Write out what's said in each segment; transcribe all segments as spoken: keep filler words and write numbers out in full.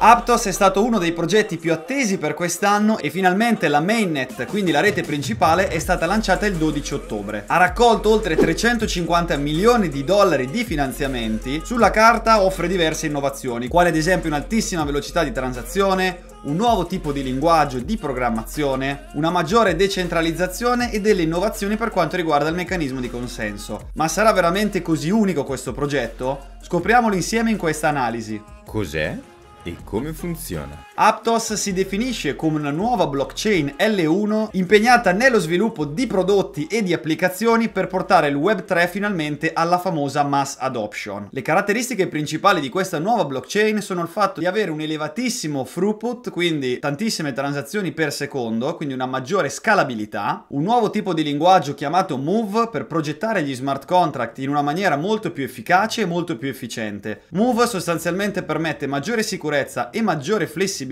Aptos è stato uno dei progetti più attesi per quest'anno e finalmente la mainnet, quindi la rete principale, è stata lanciata il dodici ottobre. Ha raccolto oltre trecentocinquanta milioni di dollari di finanziamenti. Sulla carta offre diverse innovazioni, quali ad esempio un'altissima velocità di transazione, un nuovo tipo di linguaggio di programmazione, una maggiore decentralizzazione e delle innovazioni per quanto riguarda il meccanismo di consenso. Ma sarà veramente così unico questo progetto? Scopriamolo insieme in questa analisi. Cos'è? E come funziona? Aptos si definisce come una nuova blockchain L uno impegnata nello sviluppo di prodotti e di applicazioni per portare il web tre finalmente alla famosa mass adoption. Le caratteristiche principali di questa nuova blockchain sono il fatto di avere un elevatissimo throughput, quindi tantissime transazioni per secondo, quindi una maggiore scalabilità, un nuovo tipo di linguaggio chiamato Move per progettare gli smart contract in una maniera molto più efficace e molto più efficiente. Move sostanzialmente permette maggiore sicurezza e maggiore flessibilità,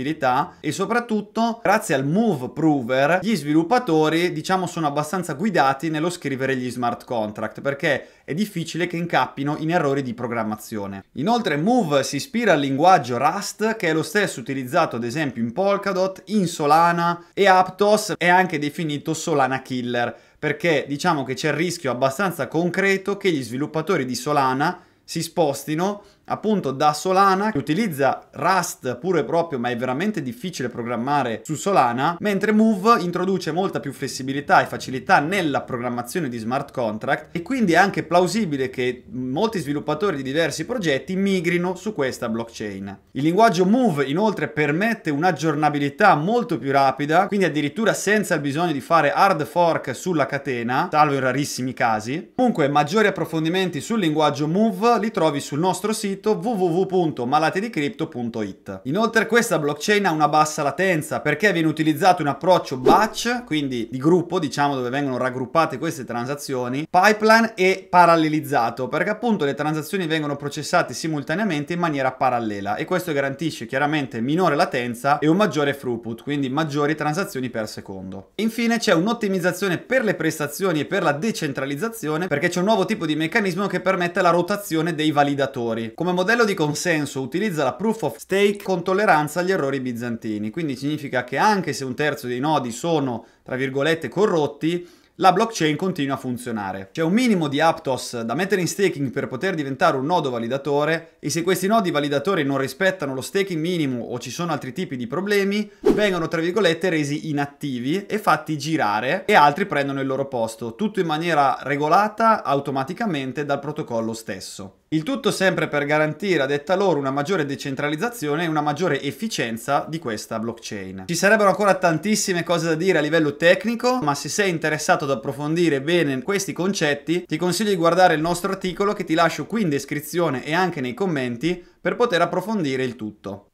e soprattutto grazie al Move Prover gli sviluppatori diciamo sono abbastanza guidati nello scrivere gli smart contract, perché è difficile che incappino in errori di programmazione. Inoltre Move si ispira al linguaggio Rust, che è lo stesso utilizzato ad esempio in Polkadot, in Solana, e Aptos è anche definito Solana Killer, perché diciamo che c'è il rischio abbastanza concreto che gli sviluppatori di Solana si spostino appunto da Solana, che utilizza Rust puro e proprio, ma è veramente difficile programmare su Solana, mentre Move introduce molta più flessibilità e facilità nella programmazione di smart contract, e quindi è anche plausibile che molti sviluppatori di diversi progetti migrino su questa blockchain. Il linguaggio Move inoltre permette un'aggiornabilità molto più rapida, quindi addirittura senza il bisogno di fare hard fork sulla catena, salvo in rarissimi casi. Comunque maggiori approfondimenti sul linguaggio Move li trovi sul nostro sito w w w punto malatedicrypto punto it. Inoltre questa blockchain ha una bassa latenza, perché viene utilizzato un approccio batch, quindi di gruppo diciamo, dove vengono raggruppate queste transazioni, pipeline e parallelizzato, perché appunto le transazioni vengono processate simultaneamente in maniera parallela, e questo garantisce chiaramente minore latenza e un maggiore throughput, quindi maggiori transazioni per secondo. E infine c'è un'ottimizzazione per le prestazioni e per la decentralizzazione, perché c'è un nuovo tipo di meccanismo che permette la rotazione dei validatori. Come modello di consenso utilizza la proof of stake con tolleranza agli errori bizantini, quindi significa che anche se un terzo dei nodi sono, tra virgolette, corrotti, la blockchain continua a funzionare. C'è un minimo di Aptos da mettere in staking per poter diventare un nodo validatore, e se questi nodi validatori non rispettano lo staking minimo o ci sono altri tipi di problemi, vengono, tra virgolette, resi inattivi e fatti girare, e altri prendono il loro posto, tutto in maniera regolata automaticamente dal protocollo stesso. Il tutto sempre per garantire, a detta loro, una maggiore decentralizzazione e una maggiore efficienza di questa blockchain. Ci sarebbero ancora tantissime cose da dire a livello tecnico, ma se sei interessato ad approfondire bene questi concetti, ti consiglio di guardare il nostro articolo, che ti lascio qui in descrizione e anche nei commenti, per poter approfondire il tutto.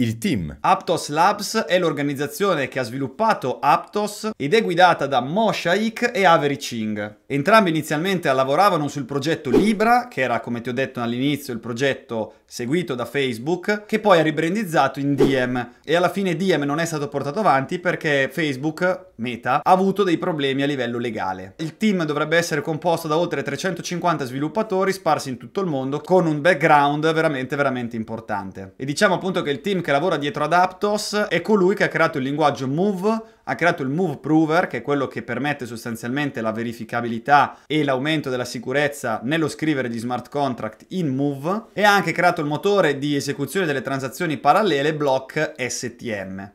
Il team. Aptos Labs è l'organizzazione che ha sviluppato Aptos ed è guidata da Mo Shaik e Avery Ching. Entrambi inizialmente lavoravano sul progetto Libra, che era, come ti ho detto all'inizio, il progetto seguito da Facebook, che poi ha ribrandizzato in Diem, e alla fine Diem non è stato portato avanti perché Facebook, Meta, ha avuto dei problemi a livello legale. Il team dovrebbe essere composto da oltre trecentocinquanta sviluppatori sparsi in tutto il mondo, con un background veramente veramente importante. E diciamo appunto che il team che Che lavora dietro ad Aptos è colui che ha creato il linguaggio Move, ha creato il Move Prover, che è quello che permette sostanzialmente la verificabilità e l'aumento della sicurezza nello scrivere di smart contract in Move, e ha anche creato il motore di esecuzione delle transazioni parallele Block S T M.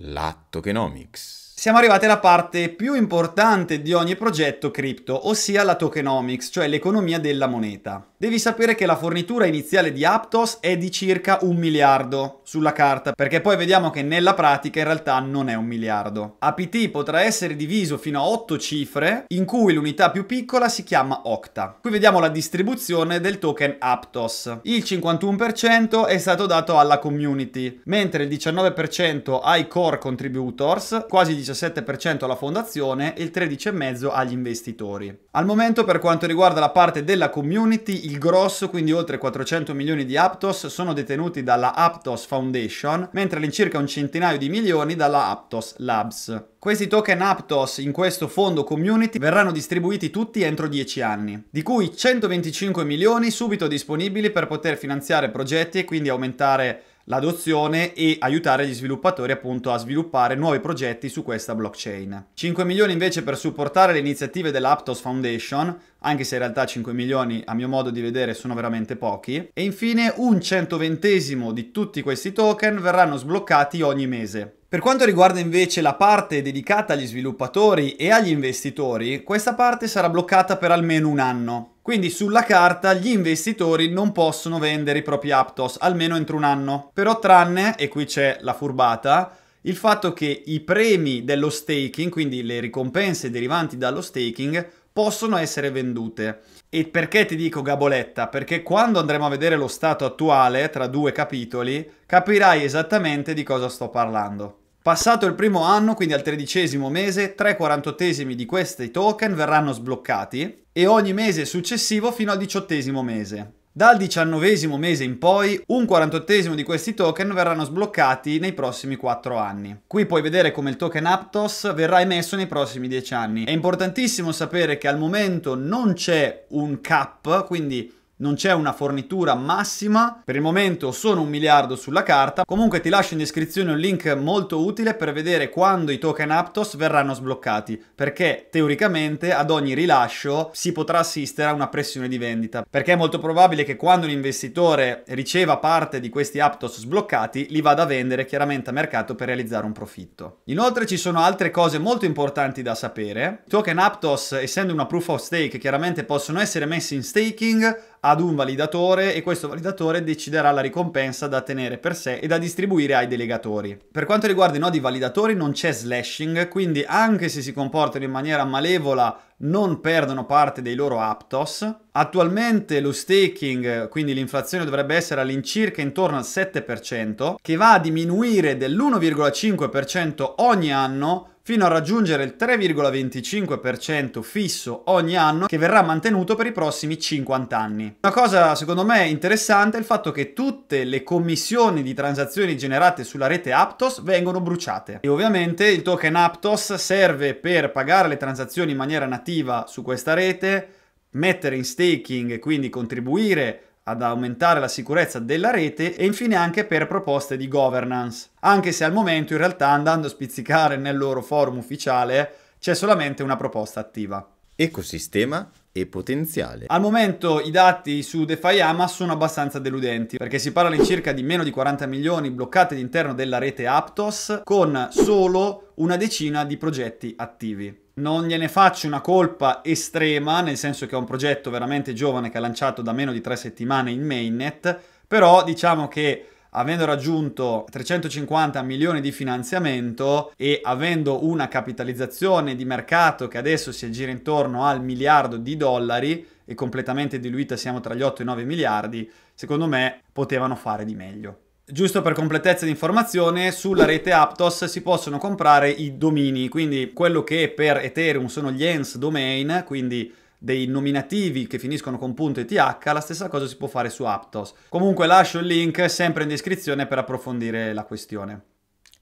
La tokenomics. Siamo arrivati alla parte più importante di ogni progetto cripto, ossia la tokenomics, cioè l'economia della moneta. Devi sapere che la fornitura iniziale di Aptos è di circa un miliardo sulla carta, perché poi vediamo che nella pratica in realtà non è un miliardo. A P T potrà essere diviso fino a otto cifre, in cui l'unità più piccola si chiama octa. Qui vediamo la distribuzione del token Aptos. Il cinquantuno per cento è stato dato alla community, mentre il diciannove per cento ai core contributors, quasi il diciassette per cento alla fondazione e il tredici virgola cinque per cento agli investitori. Al momento, per quanto riguarda la parte della community, il grosso, quindi oltre quattrocento milioni di Aptos, sono detenuti dalla Aptos Foundation, mentre all'incirca un centinaio di milioni dalla Aptos Labs. Questi token Aptos in questo fondo community verranno distribuiti tutti entro dieci anni, di cui centoventicinque milioni subito disponibili per poter finanziare progetti e quindi aumentare l'adozione e aiutare gli sviluppatori appunto a sviluppare nuovi progetti su questa blockchain. cinque milioni invece per supportare le iniziative dell'Aptos Foundation, anche se in realtà cinque milioni a mio modo di vedere sono veramente pochi. E infine un centoventesimo di tutti questi token verranno sbloccati ogni mese. Per quanto riguarda invece la parte dedicata agli sviluppatori e agli investitori, questa parte sarà bloccata per almeno un anno. Quindi sulla carta gli investitori non possono vendere i propri Aptos, almeno entro un anno. Però tranne, e qui c'è la furbata, il fatto che i premi dello staking, quindi le ricompense derivanti dallo staking, possono essere vendute. E perché ti dico gaboletta? Perché quando andremo a vedere lo stato attuale, tra due capitoli, capirai esattamente di cosa sto parlando. Passato il primo anno, quindi al tredicesimo mese, tre quarantottesimi di questi token verranno sbloccati e ogni mese successivo fino al diciottesimo mese. Dal diciannovesimo mese in poi, un quarantottesimo di questi token verranno sbloccati nei prossimi quattro anni. Qui puoi vedere come il token Aptos verrà emesso nei prossimi dieci anni. È importantissimo sapere che al momento non c'è un cap, quindi non c'è una fornitura massima. Per il momento sono un miliardo sulla carta. Comunque ti lascio in descrizione un link molto utile per vedere quando i token Aptos verranno sbloccati, perché teoricamente ad ogni rilascio si potrà assistere a una pressione di vendita, perché è molto probabile che quando un investitore riceva parte di questi Aptos sbloccati li vada a vendere chiaramente a mercato per realizzare un profitto. Inoltre ci sono altre cose molto importanti da sapere. I token Aptos, essendo una proof of stake, chiaramente possono essere messi in staking ad un validatore e questo validatore deciderà la ricompensa da tenere per sé e da distribuire ai delegatori. Per quanto riguarda i nodi validatori non c'è slashing, quindi anche se si comportano in maniera malevola non perdono parte dei loro Aptos. Attualmente lo staking, quindi l'inflazione, dovrebbe essere all'incirca intorno al sette per cento, che va a diminuire dell'uno virgola cinque per cento ogni anno fino a raggiungere il tre virgola venticinque per cento fisso ogni anno, che verrà mantenuto per i prossimi cinquanta anni. Una cosa secondo me interessante è il fatto che tutte le commissioni di transazioni generate sulla rete Aptos vengono bruciate. E ovviamente il token Aptos serve per pagare le transazioni in maniera nativa su questa rete, mettere in staking e quindi contribuire ad aumentare la sicurezza della rete e infine anche per proposte di governance, anche se al momento in realtà, andando a spizzicare nel loro forum ufficiale, c'è solamente una proposta attiva. Ecosistema e potenziale. Al momento i dati su DeFi Llama sono abbastanza deludenti, perché si parla di circa di meno di quaranta milioni bloccati all'interno della rete Aptos con solo una decina di progetti attivi. Non gliene faccio una colpa estrema, nel senso che è un progetto veramente giovane che ha lanciato da meno di tre settimane in mainnet, però diciamo che avendo raggiunto trecentocinquanta milioni di finanziamento e avendo una capitalizzazione di mercato che adesso si aggira intorno al miliardo di dollari e completamente diluita siamo tra gli otto e i nove miliardi, secondo me potevano fare di meglio. Giusto per completezza di informazione, sulla rete Aptos si possono comprare i domini, quindi quello che per Ethereum sono gli E N S domain, quindi dei nominativi che finiscono con .eth, la stessa cosa si può fare su Aptos. Comunque lascio il link sempre in descrizione per approfondire la questione.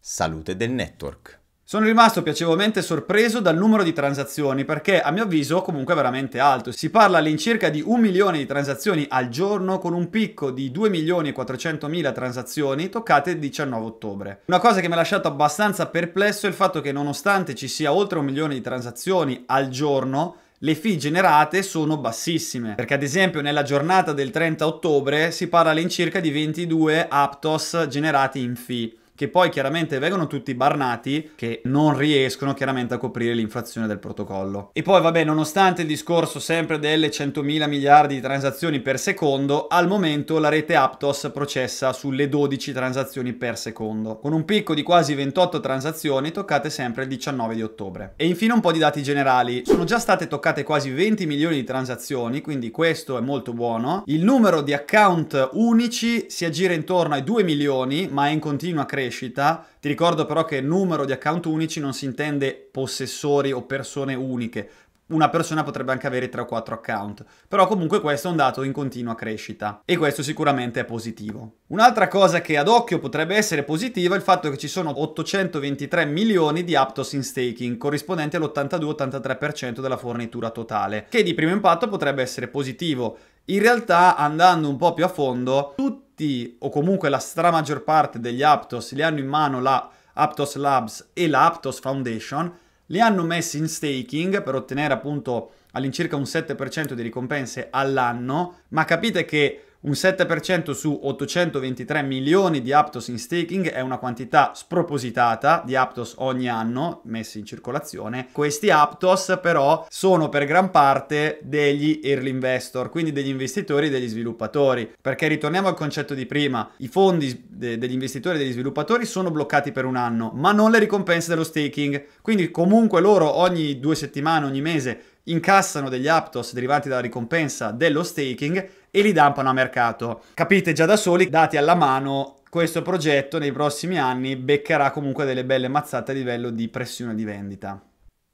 Salute del network. Sono rimasto piacevolmente sorpreso dal numero di transazioni, perché a mio avviso comunque è veramente alto. Si parla all'incirca di un milione di transazioni al giorno, con un picco di due milioni e quattrocentomila transazioni toccate il diciannove ottobre. Una cosa che mi ha lasciato abbastanza perplesso è il fatto che nonostante ci sia oltre un milione di transazioni al giorno, le fee generate sono bassissime, perché ad esempio nella giornata del trenta ottobre si parla all'incirca di ventidue Aptos generati in fee, che poi chiaramente vengono tutti barnati, che non riescono chiaramente a coprire l'inflazione del protocollo. E poi vabbè, nonostante il discorso sempre delle centomila miliardi di transazioni per secondo, al momento la rete Aptos processa sulle dodici transazioni per secondo, con un picco di quasi ventotto transazioni toccate sempre il diciannove di ottobre. E infine un po' di dati generali. Sono già state toccate quasi venti milioni di transazioni, quindi questo è molto buono. Il numero di account unici si aggira intorno ai due milioni, ma è in continua crescita. Ti ricordo però che numero di account unici non si intende possessori o persone uniche. Una persona potrebbe anche avere tre o quattro account, però comunque questo è un dato in continua crescita e questo sicuramente è positivo. Un'altra cosa che ad occhio potrebbe essere positiva è il fatto che ci sono ottocentoventitré milioni di Aptos in staking, corrispondenti all'ottantadue ottantatré per cento della fornitura totale, che di primo impatto potrebbe essere positivo. In realtà, andando un po' più a fondo, tutti tutti o comunque la maggior parte degli Aptos li hanno in mano la Aptos Labs e la Aptos Foundation, li hanno messi in staking per ottenere appunto all'incirca un sette per cento di ricompense all'anno, ma capite che un sette per cento su ottocentoventitré milioni di Aptos in staking è una quantità spropositata di Aptos ogni anno messi in circolazione. Questi Aptos però sono per gran parte degli early investor, quindi degli investitori e degli sviluppatori, perché ritorniamo al concetto di prima, i fondi de- degli investitori e degli sviluppatori sono bloccati per un anno, ma non le ricompense dello staking, quindi comunque loro ogni due settimane, ogni mese, incassano degli Aptos derivanti dalla ricompensa dello staking e li dumpano a mercato. Capite già da soli, dati alla mano, questo progetto nei prossimi anni beccherà comunque delle belle mazzate a livello di pressione di vendita.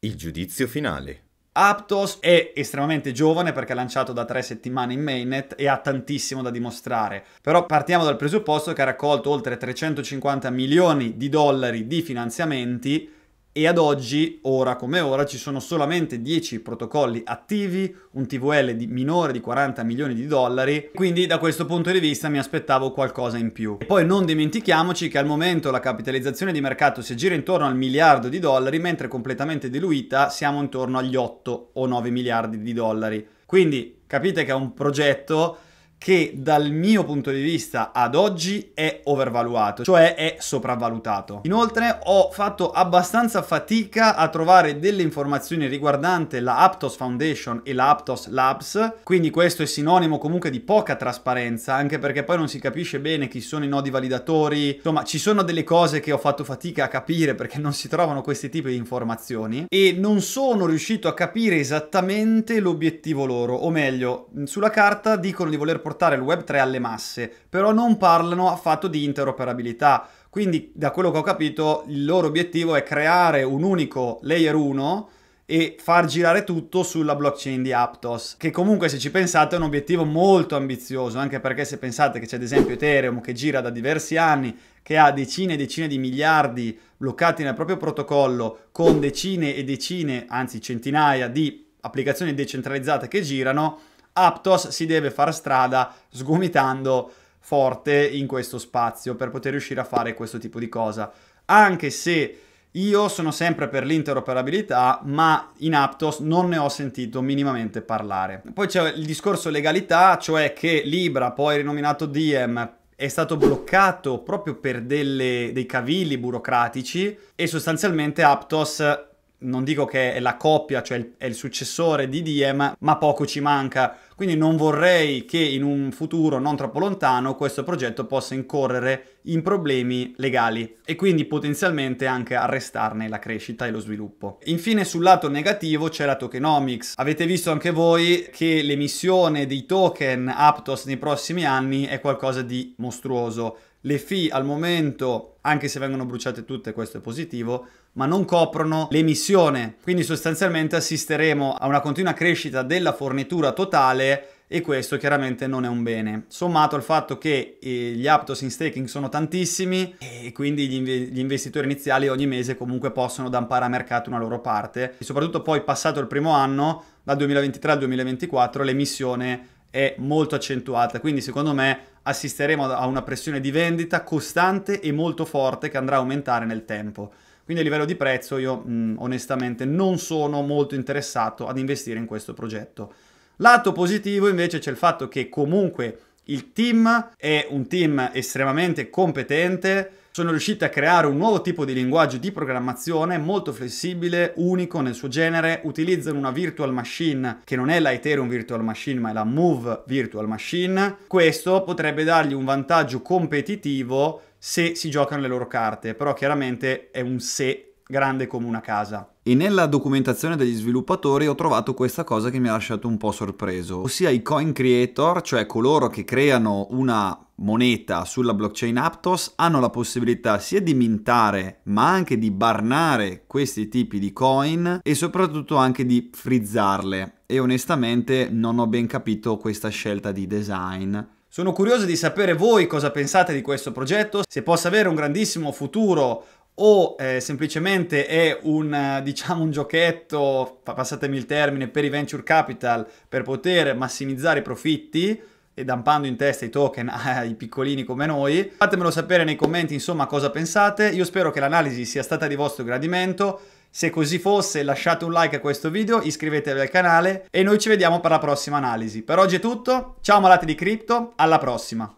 Il giudizio finale. Aptos è estremamente giovane perché è lanciato da tre settimane in mainnet e ha tantissimo da dimostrare, però partiamo dal presupposto che ha raccolto oltre trecentocinquanta milioni di dollari di finanziamenti e ad oggi, ora come ora, ci sono solamente dieci protocolli attivi, un T V L di minore di quaranta milioni di dollari, quindi da questo punto di vista mi aspettavo qualcosa in più. E poi non dimentichiamoci che al momento la capitalizzazione di mercato si gira intorno al miliardo di dollari, mentre completamente diluita siamo intorno agli otto o nove miliardi di dollari. Quindi capite che è un progetto che dal mio punto di vista ad oggi è overvaluato, cioè è sopravvalutato. Inoltre ho fatto abbastanza fatica a trovare delle informazioni riguardante la Aptos Foundation e la Aptos Labs, quindi questo è sinonimo comunque di poca trasparenza, anche perché poi non si capisce bene chi sono i nodi validatori, insomma ci sono delle cose che ho fatto fatica a capire perché non si trovano questi tipi di informazioni e non sono riuscito a capire esattamente l'obiettivo loro, o meglio, sulla carta dicono di voler portare portare il web tre alle masse, però non parlano affatto di interoperabilità, quindi da quello che ho capito il loro obiettivo è creare un unico layer uno e far girare tutto sulla blockchain di Aptos, che comunque se ci pensate è un obiettivo molto ambizioso, anche perché se pensate che c'è ad esempio Ethereum che gira da diversi anni, che ha decine e decine di miliardi bloccati nel proprio protocollo con decine e decine, anzi centinaia di applicazioni decentralizzate che girano, Aptos si deve far strada sgomitando forte in questo spazio per poter riuscire a fare questo tipo di cosa, anche se io sono sempre per l'interoperabilità, ma in Aptos non ne ho sentito minimamente parlare. Poi c'è il discorso legalità, cioè che Libra, poi rinominato Diem, è stato bloccato proprio per delle, dei cavilli burocratici e sostanzialmente Aptos, non dico che è la coppia, cioè è il successore di Diem, ma poco ci manca. Quindi non vorrei che in un futuro non troppo lontano questo progetto possa incorrere in problemi legali e quindi potenzialmente anche arrestarne la crescita e lo sviluppo. Infine sul lato negativo c'è la tokenomics. Avete visto anche voi che l'emissione dei token Aptos nei prossimi anni è qualcosa di mostruoso. Le fee al momento, anche se vengono bruciate tutte, questo è positivo, ma non coprono l'emissione, quindi sostanzialmente assisteremo a una continua crescita della fornitura totale e questo chiaramente non è un bene, sommato al fatto che eh, gli Aptos in staking sono tantissimi e quindi gli, inve gli investitori iniziali ogni mese comunque possono dumpare a mercato una loro parte e soprattutto poi passato il primo anno, dal duemilaventitré al duemilaventiquattro, l'emissione è molto accentuata, quindi secondo me assisteremo a una pressione di vendita costante e molto forte che andrà a aumentare nel tempo. Quindi a livello di prezzo io mh, onestamente non sono molto interessato ad investire in questo progetto. Lato positivo invece c'è il fatto che comunque il team è un team estremamente competente, sono riusciti a creare un nuovo tipo di linguaggio di programmazione molto flessibile, unico nel suo genere, utilizzano una virtual machine che non è la Ethereum Virtual Machine ma è la Move Virtual Machine, questo potrebbe dargli un vantaggio competitivo se si giocano le loro carte, però chiaramente è un se grande come una casa. E nella documentazione degli sviluppatori ho trovato questa cosa che mi ha lasciato un po' sorpreso, ossia i coin creator, cioè coloro che creano una moneta sulla blockchain Aptos, hanno la possibilità sia di mintare ma anche di barnare questi tipi di coin e soprattutto anche di frizzarle e onestamente non ho ben capito questa scelta di design. Sono curioso di sapere voi cosa pensate di questo progetto, se possa avere un grandissimo futuro o eh, semplicemente è un, diciamo, un giochetto, passatemi il termine, per i venture capital per poter massimizzare i profitti, e dumpando in testa i token ai piccolini come noi. Fatemelo sapere nei commenti, insomma, cosa pensate. Io spero che l'analisi sia stata di vostro gradimento. Se così fosse, lasciate un like a questo video, iscrivetevi al canale e noi ci vediamo per la prossima analisi. Per oggi è tutto, ciao malati di cripto, alla prossima!